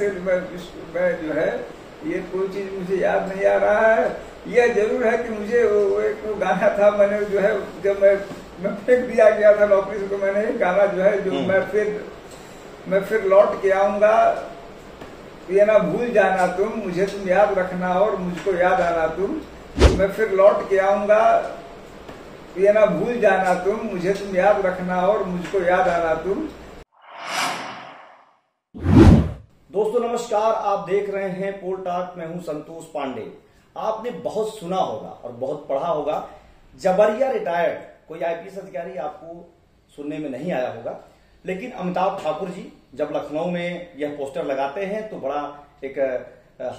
से मैं जो है ये कोई चीज मुझे याद नहीं आ रहा है। यह जरूर है कि मुझे वो एक गाना था, मैंने जो है जब मैं फेंक दिया गया था नौकरी से, तो मैंने गाना जो है जो मैं फिर लौट के आऊंगा, ये ना भूल जाना तुम, मुझे तुम याद रखना और मुझको याद आना तुम। मैं फिर लौट के आऊंगा, ये ना भूल जाना तुम, मुझे तुम याद रखना और मुझको याद आना तुम। दोस्तों नमस्कार, आप देख रहे हैं पोल टॉक, मैं हूं संतोष पांडे। आपने बहुत सुना होगा और बहुत पढ़ा होगा, जबरिया रिटायर्ड कोई आईपीएस अधिकारी आपको सुनने में नहीं आया होगा, लेकिन अमिताभ ठाकुर जी जब लखनऊ में यह पोस्टर लगाते हैं तो बड़ा एक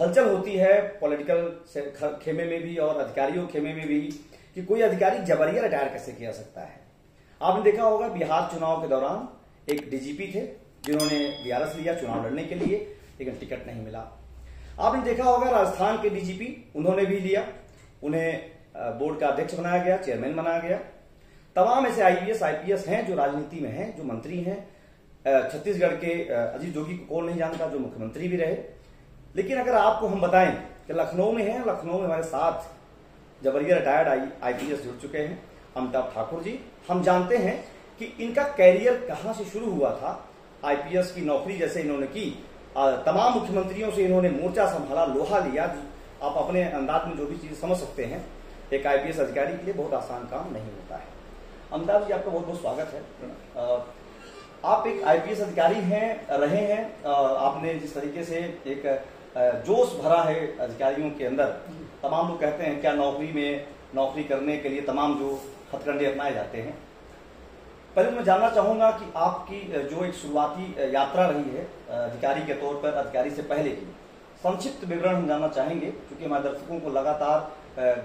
हलचल होती है पॉलिटिकल खेमे में भी और अधिकारियों खेमे में भी कि कोई अधिकारी जबरिया रिटायर कैसे किया सकता है। आपने देखा होगा बिहार चुनाव के दौरान एक डीजीपी थे जिन्होंने बीआरएस लिया चुनाव लड़ने के लिए, लेकिन टिकट नहीं मिला। आपने देखा होगा राजस्थान के डीजीपी, उन्होंने भी लिया, उन्हें बोर्ड का अध्यक्ष बनाया गया, चेयरमैन बनाया गया। तमाम ऐसे आईएएस आईपीएस हैं जो राजनीति में हैं, जो मंत्री हैं। छत्तीसगढ़ के अजीत जोगी को कौन नहीं जानता, जो मुख्यमंत्री भी रहे। लेकिन अगर आपको हम बताएं कि लखनऊ में हैं, लखनऊ में हमारे साथ जबरिया रिटायर्ड आईपीएस जुड़ चुके हैं अमिताभ ठाकुर जी। हम जानते हैं कि इनका कैरियर कहाँ से शुरू हुआ था। आईपीएस की नौकरी जैसे इन्होंने की, तमाम मुख्यमंत्रियों से इन्होंने मोर्चा संभाला, लोहा लिया। आप अपने अंदाज में जो भी चीज समझ सकते हैं, एक आईपीएस अधिकारी के लिए बहुत आसान काम नहीं होता है। अमिताभ जी आपका बहुत बहुत स्वागत है। आप एक आईपीएस अधिकारी हैं, रहे हैं, आपने जिस तरीके से एक जोश भरा है अधिकारियों के अंदर, तमाम लोग कहते हैं क्या नौकरी में नौकरी करने के लिए तमाम जो हथकंडे अपनाए जाते हैं। पहले मैं जानना चाहूँगा कि आपकी जो एक शुरुआती यात्रा रही है अधिकारी के तौर पर, अधिकारी से पहले की संक्षिप्त विवरण हम जानना चाहेंगे, क्योंकि हमारे दर्शकों को लगातार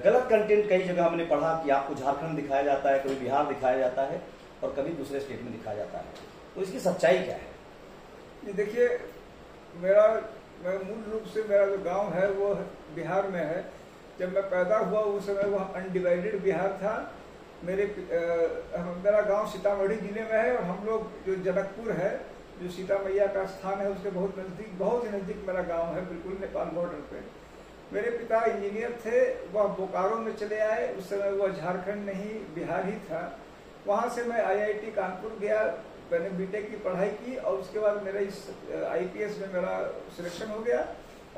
गलत कंटेंट कई जगह हमने पढ़ा कि आपको झारखंड दिखाया जाता है, कभी बिहार दिखाया जाता है और कभी दूसरे स्टेट में दिखाया जाता है, तो इसकी सच्चाई क्या है? ये देखिए, मैं मूल रूप से मेरा जो गांव है वो बिहार में है। जब मैं पैदा हुआ उस समय वह अनडिवाइडेड बिहार था। मेरा गाँव सीतामढ़ी जिले में है और हम लोग जो जनकपुर है, जो सीता मैया का स्थान है, उसके बहुत नज़दीक मेरा गांव है, बिल्कुल नेपाल बॉर्डर पे। मेरे पिता इंजीनियर थे, वह बोकारो में चले आए। उस समय वह झारखंड नहीं बिहार ही था। वहां से मैं आईआईटी कानपुर गया, मैंने बीटेक की पढ़ाई की और उसके बाद मेरा इस आईपीएस में मेरा सिलेक्शन हो गया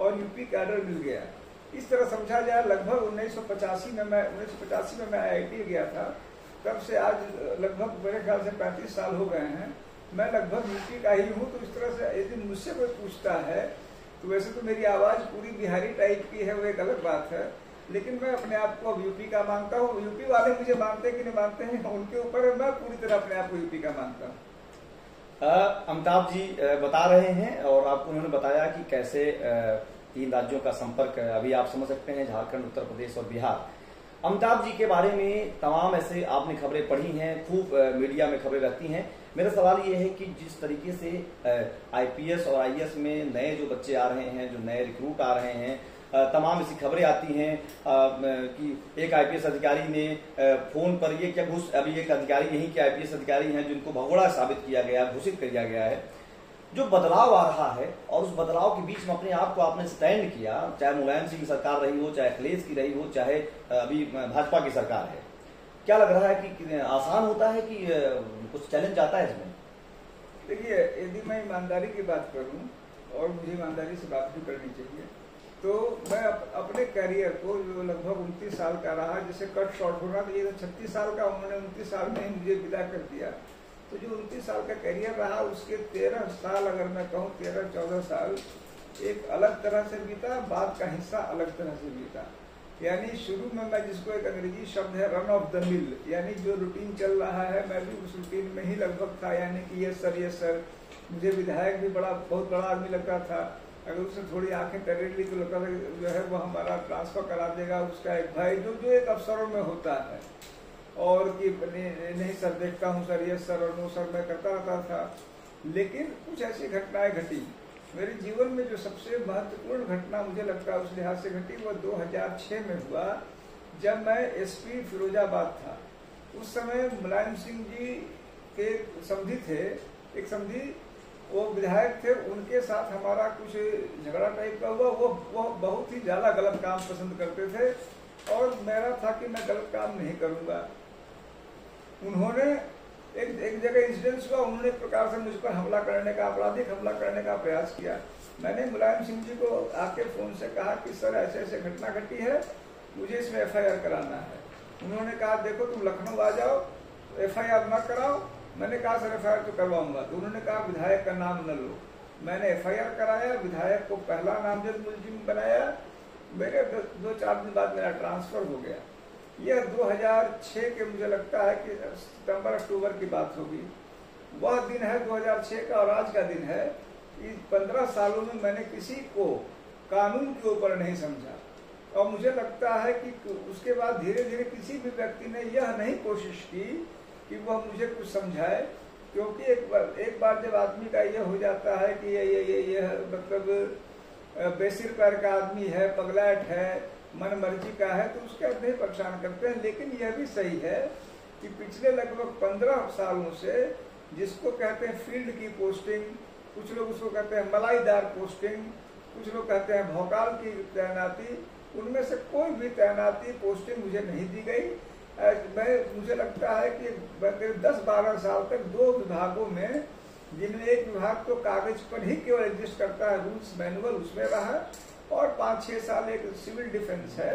और यूपी कैडर मिल गया। इस तरह समझा जाए लगभग 1985 में मैं IIT गया था। तब से आज लगभग मेरे ख्याल से 35 साल हो गए हैं, मैं लगभग यूपी का ही हूँ। तो इस तरह से यदि मुझसे कोई पूछता है तो वैसे तो मेरी आवाज़ पूरी बिहारी टाइप की है, वो एक अलग बात है, लेकिन मैं अपने आप को अब यूपी का मानता हूँ। यूपी वाले मुझे मानते कि नहीं मानते हैं उनके ऊपर है, मैं पूरी तरह अपने आप को यूपी का मानता हूँ। अमिताभ जी बता रहे हैं और आपको उन्होंने बताया कि कैसे 3 राज्यों का संपर्क अभी आप समझ सकते हैं, झारखंड, उत्तर प्रदेश और बिहार। अमिताभ जी के बारे में तमाम ऐसे आपने खबरें पढ़ी हैं, खूब मीडिया में खबरें रहती हैं। मेरा सवाल ये है कि जिस तरीके से आईपीएस और आईएएस में नए जो बच्चे आ रहे हैं, जो नए रिक्रूट आ रहे हैं, तमाम ऐसी खबरें आती हैं कि एक आईपीएस अधिकारी ने फोन पर ये क्या घुस, अभी एक अधिकारी नहीं कि आईपीएस अधिकारी हैं जिनको भगोड़ा साबित किया गया, घोषित किया गया है। जो बदलाव आ रहा है और उस बदलाव के बीच में अपने आप को आपने स्टैंड किया, चाहे मुलायम सिंह की सरकार रही हो, चाहे अखिलेश की रही हो, चाहे अभी भाजपा की सरकार है, क्या लग रहा है कि आसान होता है कि कुछ चैलेंज आता है इसमें? देखिए, यदि मैं ईमानदारी की बात करूं, और मुझे ईमानदारी से बात भी करनी चाहिए, तो मैं अपने कैरियर को जो लगभग 29 साल का रहा, जिसे कट शॉर्ट होना चाहिए था, 36 साल का, उन्होंने 29 साल में ही मुझे विदा कर दिया। तो जो 29 साल का कैरियर रहा, उसके 13 साल अगर मैं कहूँ, 13-14 साल एक अलग तरह से बीता, बाद का हिस्सा अलग तरह से बीता। यानी शुरू में मैं, जिसको एक अंग्रेजी शब्द है रन ऑफ द मिल, यानी जो रूटीन चल रहा है मैं भी उस रूटीन में ही लगभग था। यानी कि यस सर, मुझे विधायक भी बहुत बड़ा आदमी लगता था। अगर उसने थोड़ी आँखें कर ली तो लगता था जो है वो हमारा ट्रांसफर करा देगा, उसका एक भाई जो एक अफसरों में होता है, और कि नहीं सर देखता हूँ सर, यस सर और नो सर मैं करता रहता था। लेकिन कुछ ऐसी घटनाएं घटी मेरे जीवन में, जो सबसे महत्वपूर्ण घटना मुझे लगता है उस लिहाज से घटी, वह 2006 में हुआ, जब मैं एसपी फिरोजाबाद था। उस समय मुलायम सिंह जी के समधी थे, एक समधी वो विधायक थे, उनके साथ हमारा कुछ झगड़ा टाइप का हुआ। वो बहुत ही ज़्यादा गलत काम पसंद करते थे और मेरा था कि मैं गलत काम नहीं करूँगा। उन्होंने एक जगह इंसिडेंस हुआ, उन्होंने एक प्रकार से मुझ पर हमला करने का, आपराधिक हमला करने का प्रयास किया। मैंने मुलायम सिंह जी को आके फ़ोन से कहा कि सर ऐसे ऐसे घटना घटी है, मुझे इसमें एफआईआर कराना है। उन्होंने कहा देखो तुम लखनऊ आ जाओ, एफआईआर न कराओ। मैंने कहा सर एफआईआर तो करवाऊंगा। तो उन्होंने कहा विधायक का नाम न लो। मैंने एफआईआर कराया, विधायक को पहला नामजद मुलजिम बनाया। मेरे दो चार दिन बाद मेरा ट्रांसफ़र हो गया। यह 2006 के, मुझे लगता है कि सितंबर अक्टूबर की बात होगी, वह दिन है 2006 का। और आज का दिन है। इस 15 सालों में मैंने किसी को कानून के ऊपर नहीं समझा और मुझे लगता है कि उसके बाद धीरे धीरे किसी भी व्यक्ति ने यह नहीं कोशिश की कि वह मुझे कुछ समझाए, क्योंकि एक बार जब आदमी का यह हो जाता है कि ये मतलब बेसिर पैर का आदमी है, पगलाट है, मन मर्जी का है, तो उसके आदमी परेशान करते हैं। लेकिन यह भी सही है कि पिछले लगभग 15 सालों से जिसको कहते हैं फील्ड की पोस्टिंग, कुछ लोग उसको कहते हैं मलाईदार पोस्टिंग, कुछ लोग कहते हैं भौकाल की तैनाती, उनमें से कोई भी तैनाती पोस्टिंग मुझे नहीं दी गई। मुझे लगता है कि 10-12 साल तक 2 विभागों में, जिनमें एक विभाग तो कागज पर ही केवल एग्जिस्ट करता है, रूल्स मैनुअल उसमें रहा, और 5-6 साल एक सिविल डिफेंस है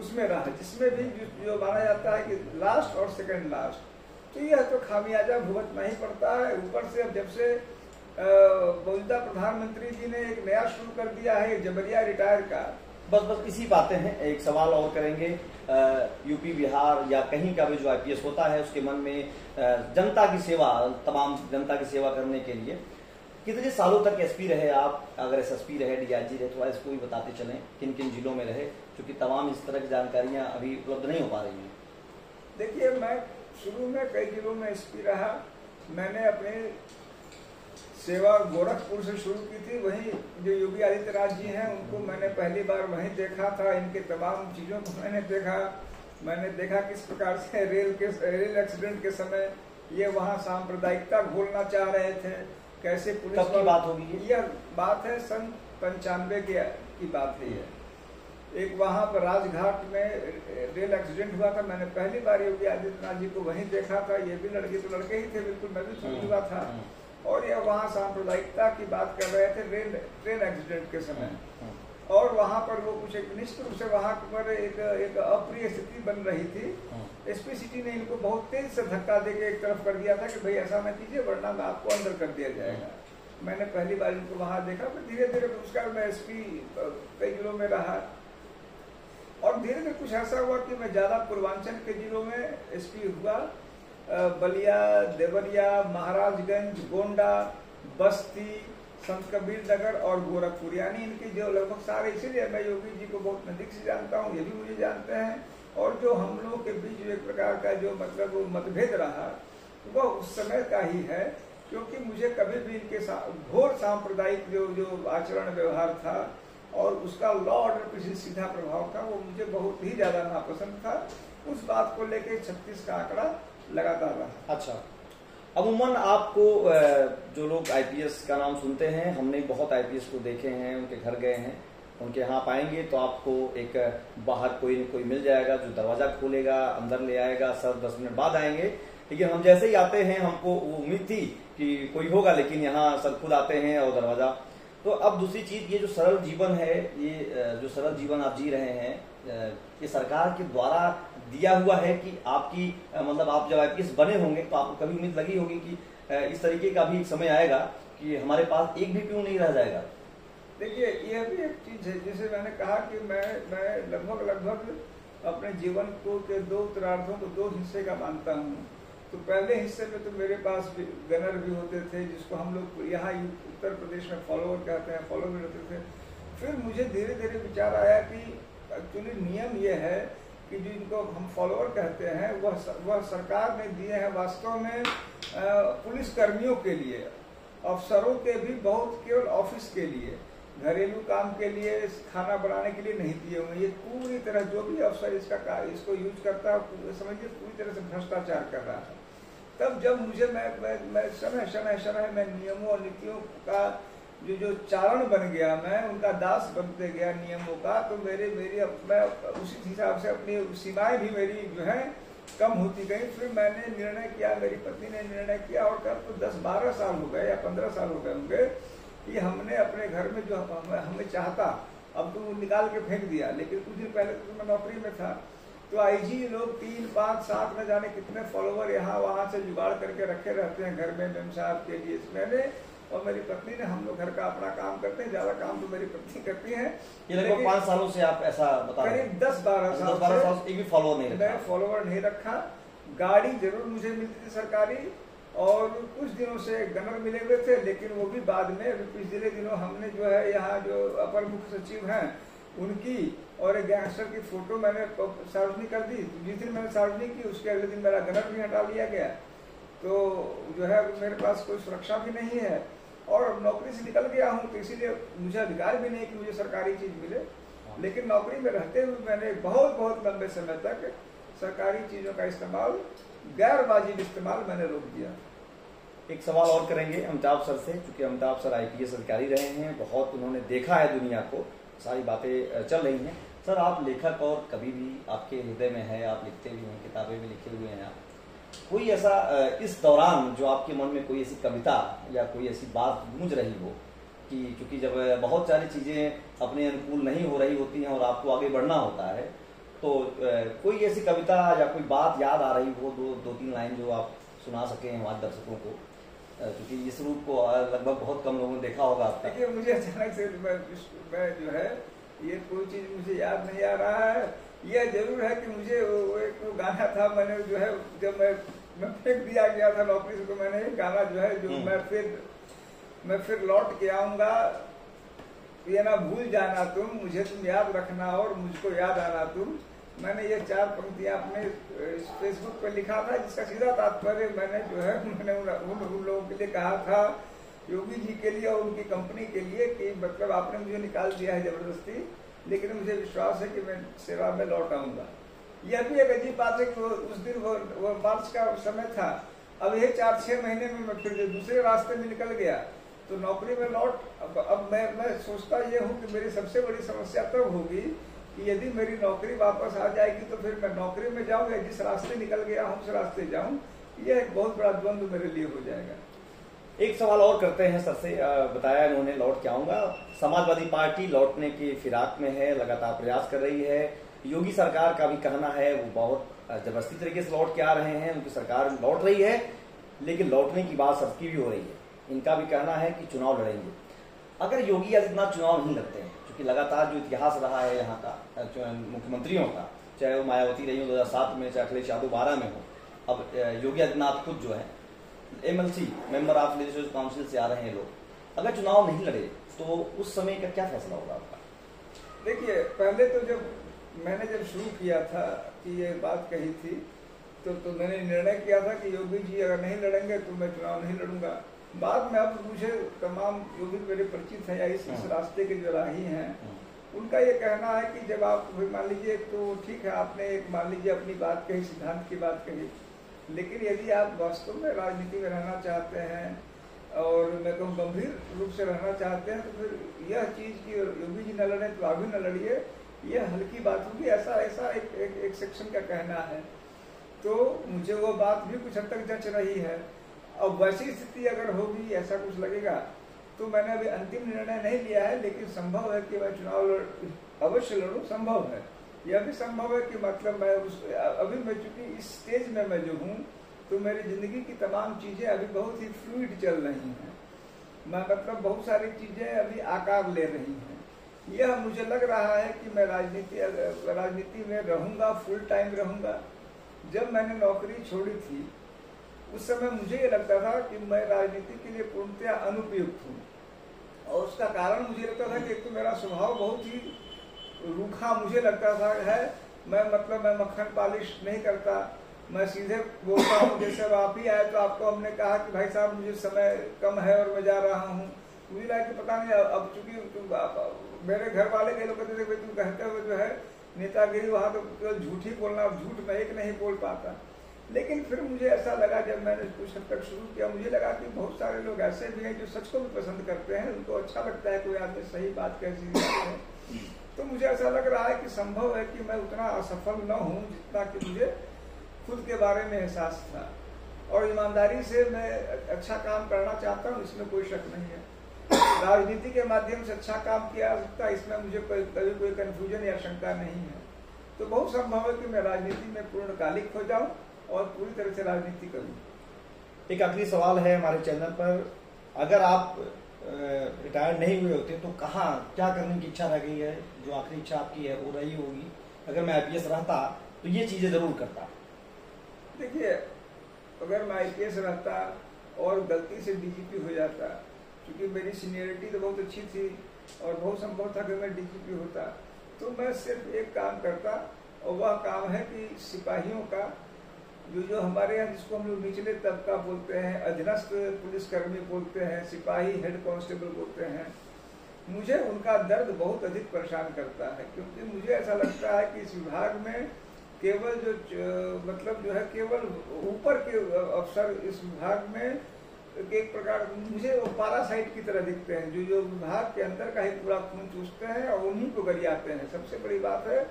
उसमें रहा, जिसमें भी जो माना जाता है कि लास्ट और सेकंड लास्ट। तो यह तो खामियाजा भुगतना ही पड़ता है। ऊपर से अब जब से मौजूदा प्रधानमंत्री जी ने एक नया शुरू कर दिया है जबरिया रिटायर का, बस इसी बातें हैं। एक सवाल और करेंगे, यूपी बिहार या कहीं का भी जो आईपीएस होता है उसके मन में जनता की सेवा, तमाम जनता की सेवा करने के लिए कितने सालों तक एसपी रहे आप? अगर एसएसपी रहे, डीआईजी रहे, थोड़ा इसको भी बताते चलें किन किन जिलों में रहे, क्योंकि तमाम इस तरह की जानकारियाँ अभी उपलब्ध नहीं हो पा रही हैं। देखिए, मैं शुरू में कई जिलों में एसपी रहा। मैंने अपने सेवा गोरखपुर से शुरू की थी। वहीं जो योगी आदित्यनाथ जी हैं उनको मैंने पहली बार वहीं देखा था। इनके तमाम चीज़ों को मैंने देखा। मैंने देखा किस प्रकार से रेल एक्सीडेंट के समय ये वहाँ सांप्रदायिकता घोलना चाह रहे थे, कैसे पुलिस की बात होगी। यह बात है सन 95 की बात है। एक वहाँ पर राजघाट में रेल एक्सीडेंट हुआ था। मैंने पहली बार योगी आदित्यनाथ जी को वहीं देखा था। ये भी लड़के ही थे, बिल्कुल मैं भी समझुआ था। और यह वहाँ सांप्रदायिकता की बात कर रहे थे ट्रेन एक्सीडेंट के समय। और वहाँ पर वो कुछ एक निश्चित रूप से वहाँ पर एक अप्रिय स्थिति बन रही थी। एसपी सिटी ने इनको बहुत तेज से धक्का देके एक तरफ कर दिया था कि भाई ऐसा न कीजिए वरना मैं आपको अंदर कर दिया जाएगा। मैंने पहली बार इनको वहाँ देखा। फिर धीरे धीरे उसका मैं एसपी कई जिलों में रहा और धीरे धीरे कुछ ऐसा हुआ कि मैं ज़्यादा पूर्वांचल के जिलों में एसपी हुआ। बलिया, देवरिया, महाराजगंज, गोंडा, बस्ती, संत कबीर नगर और गोरखपुर, यानी इनके जो लगभग सारे। इसीलिए मैं योगी जी को बहुत नज़दीक से जानता हूँ, ये भी मुझे जानते हैं। और जो हम लोगों के बीच जो एक प्रकार का जो मतलब मतभेद रहा वह उस समय का ही है, क्योंकि मुझे कभी भी इनके घोर सांप्रदायिक जो आचरण व्यवहार था और उसका लॉ ऑर्डर पर जो सीधा प्रभाव था वो मुझे बहुत ही ज़्यादा नापसंद था। उस बात को लेकर 36 का आंकड़ा लगातार रहा। अच्छा, अमूमन आपको जो लोग आईपीएस का नाम सुनते हैं, हमने बहुत आईपीएस को देखे हैं, उनके घर गए हैं, उनके यहाँ पाएंगे तो आपको एक बाहर कोई न कोई मिल जाएगा जो दरवाजा खोलेगा, अंदर ले आएगा, 10 मिनट बाद आएंगे। लेकिन हम जैसे ही आते हैं हमको वो उम्मीद थी कि कोई होगा, लेकिन यहाँ सर खुद आते हैं और दरवाजा। तो अब दूसरी चीज, ये जो सरल जीवन है, ये जो सरल जीवन आप जी रहे हैं, ये सरकार के द्वारा दिया हुआ है कि आपकी मतलब आप जब आईपीएस बने होंगे तो आपको कभी उम्मीद लगी होगी कि इस तरीके का भी समय आएगा कि हमारे पास एक भी प्यून नहीं रह जाएगा? देखिए, यह भी एक चीज है। जैसे मैंने कहा कि मैं लगभग अपने जीवन को के 2 उत्तरार्धों को 2 हिस्से का मानता हूँ। तो पहले हिस्से में तो मेरे पास गनर भी होते थे, जिसको हम लोग यहाँ उत्तर प्रदेश में फॉलोअर कहते हैं, फॉलो भी होते थे। फिर मुझे धीरे धीरे विचार आया कि एक्चुअली नियम ये है कि जो इनको हम फॉलोअर कहते हैं वह सरकार ने दिए हैं वास्तव में पुलिस कर्मियों के लिए, अफसरों के भी बहुत, केवल ऑफिस के लिए, घरेलू काम के लिए, खाना बनाने के लिए नहीं दिए हुए। ये पूरी तरह जो भी अफसर इसका यूज करता है समझिए पूरी तरह से भ्रष्टाचार कर रहा है। तब जब मुझे मैं समय समय समय में नियमों और नीतियों का जो जो चारण बन गया, मैं उनका दास बनते गया नियमों का, तो मैं उसी हिसाब से अपनी सीमाएं भी मेरी जो है कम होती गई। फिर मैंने निर्णय किया, मेरी पत्नी ने निर्णय किया, और तब तो 10-12 साल हो गए या 15 साल हो गए होंगे कि हमने अपने घर में जो हमें चाहता अब तो निकाल के फेंक दिया। लेकिन कुछ दिन पहले तो मैं नौकरी में था, तो आईजी लोग 3-5-7 न जाने कितने फॉलोवर यहाँ वहाँ से जुगाड़ करके रखे रहते हैं घर में मेम साहब के लिए। मैंने और मेरी पत्नी ने, हम लोग घर का अपना काम करते हैं, ज़्यादा काम तो मेरी पत्नी करती है। ये लगभग 5 सालों से आप ऐसा बता रहे हैं? 10-12 साल से भी फॉलोवर नहीं, मैं फॉलोवर नहीं रखा। गाड़ी जरूर मुझे मिलती थी सरकारी, और कुछ दिनों से गनर मिले हुए थे, लेकिन वो भी बाद में। पिछले दिनों हमने जो है यहाँ जो अपर मुख्य सचिव हैं उनकी और एक गैंगस्टर की फोटो मैंने सार्वजनिक कर दी। जिस दिन मैंने सार्वजनिक की, उसके अगले दिन मेरा गनर भी हटा लिया गया। तो जो है मेरे पास कोई सुरक्षा भी नहीं है, और नौकरी से निकल गया हूँ, तो इसीलिए मुझे अधिकार भी नहीं कि मुझे सरकारी चीज़ मिले। लेकिन नौकरी में रहते हुए मैंने बहुत लंबे समय तक सरकारी चीज़ों का इस्तेमाल, गैर वाजिब इस्तेमाल मैंने रोक दिया। एक सवाल और करेंगे अमिताभ सर से, क्योंकि अमिताभ सर आईपीएस अधिकारी रहे हैं, बहुत उन्होंने देखा है दुनिया को, सारी बातें चल रही हैं। सर, आप लेखक और कभी भी आपके हृदय में है, आप लिखते भी हैं, किताबें भी लिखे हुए हैं आप। कोई ऐसा इस दौरान जो आपके मन में कोई ऐसी कविता या कोई ऐसी बात गूंज रही हो कि, क्योंकि जब बहुत सारी चीज़ें अपने अनुकूल नहीं हो रही होती हैं और आपको आगे बढ़ना होता है, तो कोई ऐसी कविता या कोई बात याद आ रही हो, 2-3 लाइन जो आप सुना सकें हमारे दर्शकों को, क्योंकि इस रूप को लगभग बहुत कम लोगों ने देखा होगा आपका। देखिए, मुझे अचानक से मैं जो है ये कोई चीज़ मुझे याद नहीं आ रहा है। यह जरूर है कि मुझे वो गाना था, मैंने जो है जब मैं फेंक दिया गया था नौकरी से, तो मैंने गाना जो है जो मैं फिर लौट के आऊँगा, ये ना भूल जाना तुम, मुझे तुम याद रखना और मुझको याद आना तुम। मैंने ये 4 पंक्तियाँ अपने फेसबुक पर लिखा था, जिसका सीधा तात्पर्य मैंने जो है उन लोगों के लिए कहा था, योगी जी के लिए और उनकी कंपनी के लिए, कि मतलब आपने मुझे निकाल दिया है ज़बरदस्ती, लेकिन मुझे विश्वास है कि मैं सेवा में लौट आऊँगा। यह भी एक अजीब बात है कि उस दिन वो मार्च का समय था, अब ये 4-6 महीने में मैं फिर दूसरे रास्ते में निकल गया। तो नौकरी में लौट अब मैं सोचता ये हूँ कि मेरी सबसे बड़ी समस्या तब होगी कि यदि मेरी नौकरी वापस आ जाएगी तो फिर मैं नौकरी में जाऊँ या जिस रास्ते निकल गया हूँ उस रास्ते जाऊँ, यह एक बहुत बड़ा द्वंद्व मेरे लिए हो जाएगा। एक सवाल और करते हैं सर से, बताया इन्होंने लौट के आऊँगा, समाजवादी पार्टी लौटने की फिराक में है, लगातार प्रयास कर रही है। योगी सरकार का भी कहना है वो बहुत जबरदस्ती तरीके से लौट के आ रहे हैं, उनकी सरकार लौट रही है, लेकिन लौटने की बात सबकी भी हो रही है। इनका भी कहना है कि चुनाव लड़ेंगे। अगर योगी आदित्यनाथ चुनाव नहीं लड़ते हैं, क्योंकि लगातार जो इतिहास रहा है यहाँ का मुख्यमंत्रियों का, चाहे वो मायावती रही हो 2007 में, चाहे अखिलेश यादव 12 में हो, अब योगी आदित्यनाथ खुद जो है MLC member of legislative council से आ रहे हैं लोग, अगर चुनाव नहीं लड़े तो उस समय का क्या फैसला होगा आपका? देखिए, पहले तो जब मैंने शुरू किया था कि ये बात कही थी, तो मैंने निर्णय किया था कि योगी जी अगर नहीं लड़ेंगे तो मैं चुनाव नहीं लड़ूंगा। बाद में अब मुझे तमाम जो भी मेरे परिचित हैं या इस रास्ते के जो राही हैं, उनका ये कहना है कि जब आप मान लीजिए, तो ठीक है, आपने एक मान लीजिए अपनी बात कही, सिद्धांत की बात कही, लेकिन यदि आप वास्तव में राजनीति में रहना चाहते हैं और मैं कहूँ गंभीर रूप से रहना चाहते हैं, तो फिर यह चीज़ कि योगी जी न लड़े तो आप भी न लड़िए, यह हल्की बात होगी, ऐसा एक सेक्शन का कहना है। तो मुझे वो बात भी कुछ हद तक जच रही है, और वैसी स्थिति अगर होगी, ऐसा कुछ लगेगा, तो मैंने अभी अंतिम निर्णय नहीं लिया है, लेकिन संभव है कि मैं चुनाव अवश्य लड़ूँ, संभव है। यह भी संभव है कि मतलब मैं अभी मैं चूँकि इस स्टेज में मैं जो हूँ, तो मेरी ज़िंदगी की तमाम चीज़ें अभी बहुत ही फ्लूइड चल रही हैं, मैं मतलब बहुत सारी चीज़ें अभी आकार ले रही हैं। यह मुझे लग रहा है कि मैं राजनीति में रहूँगा, फुल टाइम रहूँगा। जब मैंने नौकरी छोड़ी थी, उस समय मुझे ये लगता था कि मैं राजनीति के लिए पूर्णतया अनुपयुक्त हूँ, और उसका कारण मुझे लगता था कि एक तो मेरा स्वभाव बहुत ही रूखा मुझे लगता था है, मैं मक्खन पॉलिश नहीं करता, मैं सीधे बोलता हूँ। जैसे आप ही आए तो आपको हमने कहा कि भाई साहब मुझे समय कम है और मैं जा रहा हूँ, मुझे लगा कि पता नहीं, अब चूँकि मेरे घर वाले के लोग कहते थे भाई तुम कहते हुए जो है नेतागिरी, वहाँ तो झूठ ही बोलना, झूठ मैं एक नहीं बोल पाता। लेकिन फिर मुझे ऐसा लगा, जब मैंने इसको शतक शुरू किया, मुझे लगा कि बहुत सारे लोग ऐसे भी हैं जो सच को भी पसंद करते हैं, उनको अच्छा लगता है कोई आदमी सही बात कहती है। तो मुझे ऐसा लग रहा है कि संभव है कि मैं उतना असफल न हूँ जितना कि मुझे खुद के बारे में एहसास था, और ईमानदारी से मैं अच्छा काम करना चाहता हूँ, इसमें कोई शक नहीं है। राजनीति के माध्यम से अच्छा काम किया जा सकता है, इसमें मुझे कभी कोई कन्फ्यूजन या शंका नहीं है। तो बहुत संभव है कि मैं राजनीति में पूर्णकालिक हो जाऊं और पूरी तरह से राजनीति करूं। एक आखिरी सवाल है हमारे चैनल पर, अगर आप रिटायर नहीं हुए होते तो कहाँ क्या करने की इच्छा रह गई है? जो आखिरी इच्छा आपकी है वो रही होगी, अगर मैं IPS रहता तो ये चीजें जरूर करता। देखिए, अगर मैं IPS रहता और गलती से DGP हो जाता, क्योंकि मेरी सीनियरिटी तो बहुत अच्छी थी और बहुत संभव था कि मैं DGP होता, तो मैं सिर्फ एक काम करता, और वह काम है कि सिपाहियों का जो हमारे यहाँ जिसको हम लोग निचले तबका बोलते हैं, अधीनस्थ पुलिसकर्मी बोलते हैं, सिपाही हेड कांस्टेबल बोलते हैं, मुझे उनका दर्द बहुत अधिक परेशान करता है। क्योंकि मुझे ऐसा लगता है कि इस विभाग में केवल जो मतलब जो है केवल ऊपर के अफसर इस विभाग में एक प्रकार मुझे वो पारासाइट की तरह दिखते हैं, जो विभाग के अंदर का ही पूरा खून चूसते हैं और उन्हीं को गरियाते हैं। सबसे बड़ी बात है,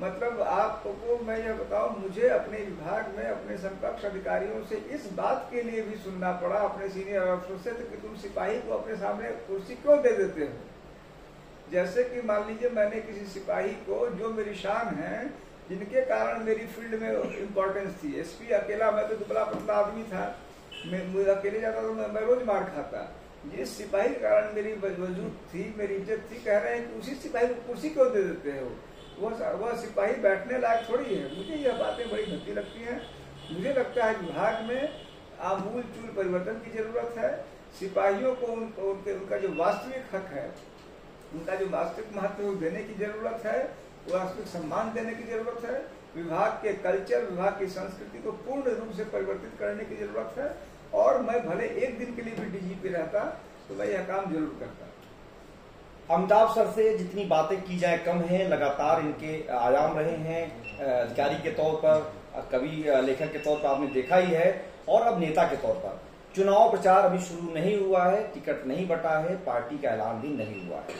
मतलब आपको मैं यह बताऊं, मुझे अपने विभाग में अपने समकक्ष अधिकारियों से इस बात के लिए भी सुनना पड़ा, अपने सीनियर अफसर से, कि तुम सिपाही को अपने सामने कुर्सी क्यों दे देते हो। जैसे कि मान लीजिए मैंने किसी सिपाही को, जो मेरी शान है, जिनके कारण मेरी फील्ड में इम्पोर्टेंस थी, SP अकेला, मैं तो दुबला पतला आदमी था, मैं अकेले जाता तो मैं रोज मार खाता, जिस सिपाही के कारण मेरी वजूद थी, मेरी इज्जत थी, कह रहे हैं कि उसी सिपाही को कुर्सी क्यों दे देते हो, वह सिपाही बैठने लायक थोड़ी है। मुझे यह बातें बड़ी भद्दी लगती हैं। मुझे लगता है विभाग में आमूल चूल परिवर्तन की जरूरत है। सिपाहियों को उनका जो वास्तविक हक है, उनका जो वास्तविक महत्व देने की जरूरत है, वास्तविक सम्मान देने की जरूरत है। विभाग के कल्चर, विभाग की संस्कृति को पूर्ण रूप से परिवर्तित करने की जरूरत है। और मैं भले एक दिन के लिए भी DGP रहता तो मैं यह काम जरूर करता। अमिताभ सर से जितनी बातें की जाए कम है, लगातार इनके आयाम रहे हैं, अधिकारी के तौर पर, कवि लेखक के तौर पर आपने देखा ही है, और अब नेता के तौर पर। चुनाव प्रचार अभी शुरू नहीं हुआ है, टिकट नहीं बटा है, पार्टी का ऐलान भी नहीं हुआ है।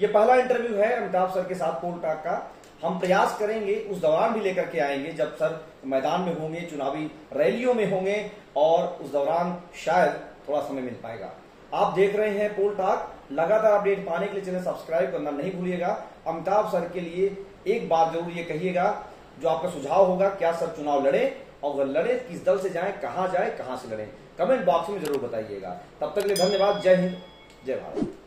ये पहला इंटरव्यू है अमिताभ सर के साथ पोल टॉक का। हम प्रयास करेंगे, उस दौरान भी लेकर के आएंगे जब सर मैदान में होंगे, चुनावी रैलियों में होंगे, और उस दौरान शायद थोड़ा समय मिल पाएगा। आप देख रहे हैं पोल टॉक। लगातार अपडेट पाने के लिए चैनल सब्सक्राइब करना नहीं भूलिएगा। अमिताभ सर के लिए एक बात जरूर ये कहिएगा, जो आपका सुझाव होगा, क्या सर चुनाव लड़े, और अगर लड़े किस दल से जाए, कहाँ से लड़े, कमेंट बॉक्स में जरूर बताइएगा। तब तक के लिए धन्यवाद। जय हिंद, जय भारत।